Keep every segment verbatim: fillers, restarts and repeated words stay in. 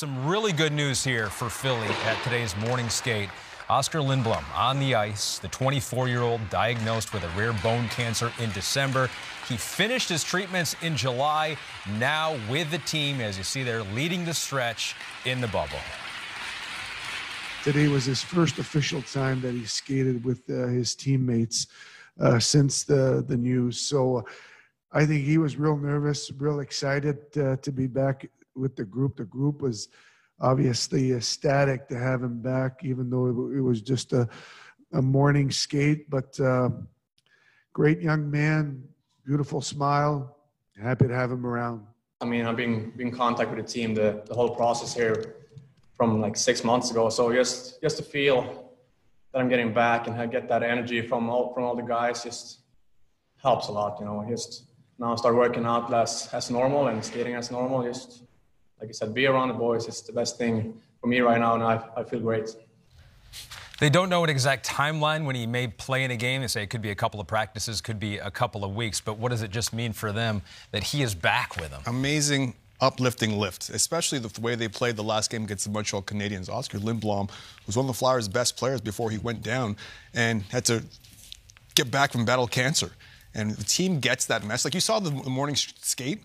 some really good news here for Philly at today's morning skate. Oskar Lindblom on the ice, the twenty-four-year-old diagnosed with a rare bone cancer in December. He finished his treatments in July, now with the team, as you see there, leading the stretch in the bubble. Today was his first official time that he skated with uh, his teammates uh, since the, the news. So uh, I think he was real nervous, real excited uh, to be back with the group. The group was obviously ecstatic to have him back, even though it was just a, a morning skate. But uh, great young man, beautiful smile, happy to have him around. I mean, I've been, been in contact with the team, the, the whole process here from like six months ago. So just, just to feel that I'm getting back and get that energy from all, from all the guys just helps a lot, you know. Just now start working out as, as normal and skating as normal. Just, like I said, be around the boys. It's the best thing for me right now, and I, I feel great. They don't know an exact timeline when he may play in a game. They say it could be a couple of practices, could be a couple of weeks. But what does it just mean for them that he is back with them? Amazing, uplifting lift, especially the way they played the last game against the Montreal Canadiens. Oskar Lindblom was one of the Flyers' best players before he went down and had to get back from battle cancer. And the team gets that mess. Like you saw the morning skate.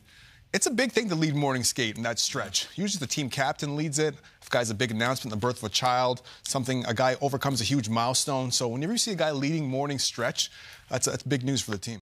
It's a big thing to lead morning skate in that stretch. Usually the team captain leads it. If a guy's a big announcement, the birth of a child, something, a guy overcomes a huge milestone. So whenever you see a guy leading morning stretch, that's, that's big news for the team.